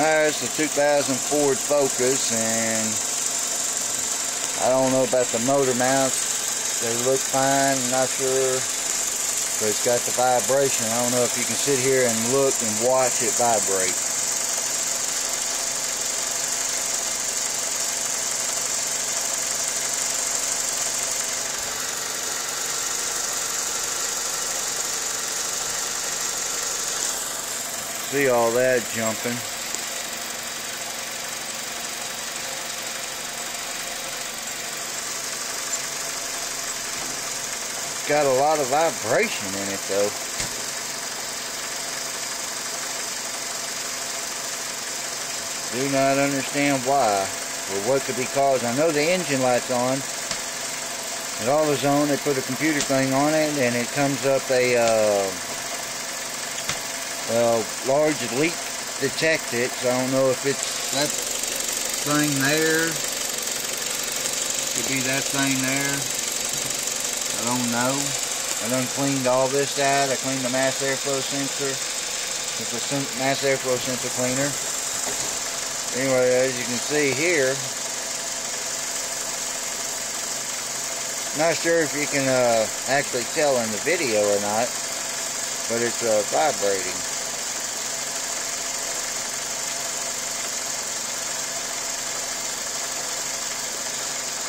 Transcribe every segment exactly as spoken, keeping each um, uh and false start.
Alright, it's a two thousand Ford Focus, and I don't know about the motor mounts. They look fine, not sure, but it's got the vibration. I don't know if you can sit here and look and watch it vibrate. See all that jumping. Got a lot of vibration in it though. Do not understand why or what could be caused. I know the engine light's on. It all is on. They put a computer thing on it and it comes up a uh, well, large leak detected. So I don't know if it's that thing there. Could be that thing there. I don't know. I done cleaned all this out. I cleaned the mass airflow sensor. It's a mass airflow sensor cleaner. Anyway, as you can see here, not sure if you can uh, actually tell in the video or not, but it's uh, vibrating.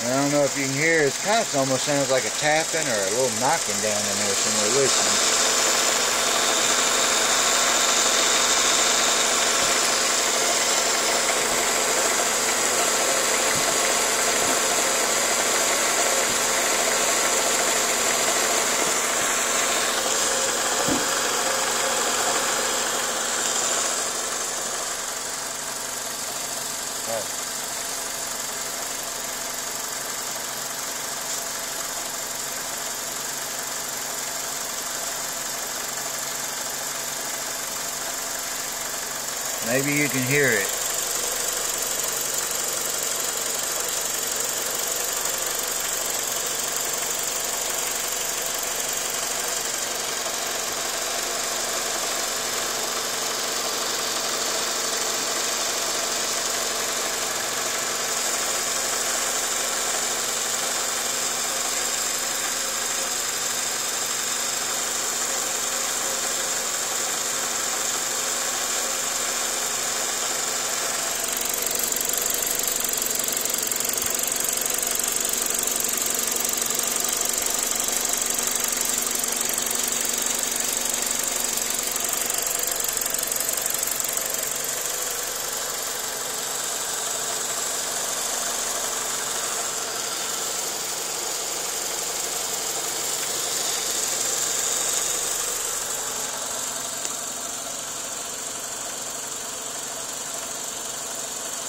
I don't know if you can hear, it kind of almost sounds like a tapping or a little knocking down in there somewhere listening. Maybe you can hear it.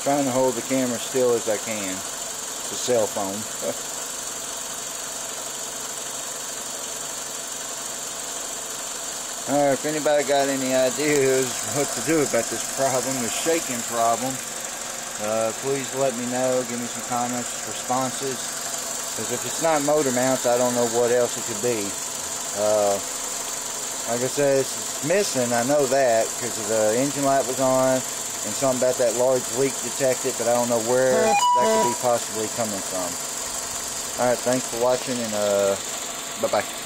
Trying to hold the camera still as I can. It's a cell phone. Alright, if anybody got any ideas what to do about this problem, this shaking problem, uh, please let me know. Give me some comments, responses. Because if it's not motor mounts, I don't know what else it could be. Uh, like I said, it's missing. I know that because the engine light was on. And something about that large leak detected, but I don't know where that could be possibly coming from. Alright, thanks for watching, and uh, bye-bye.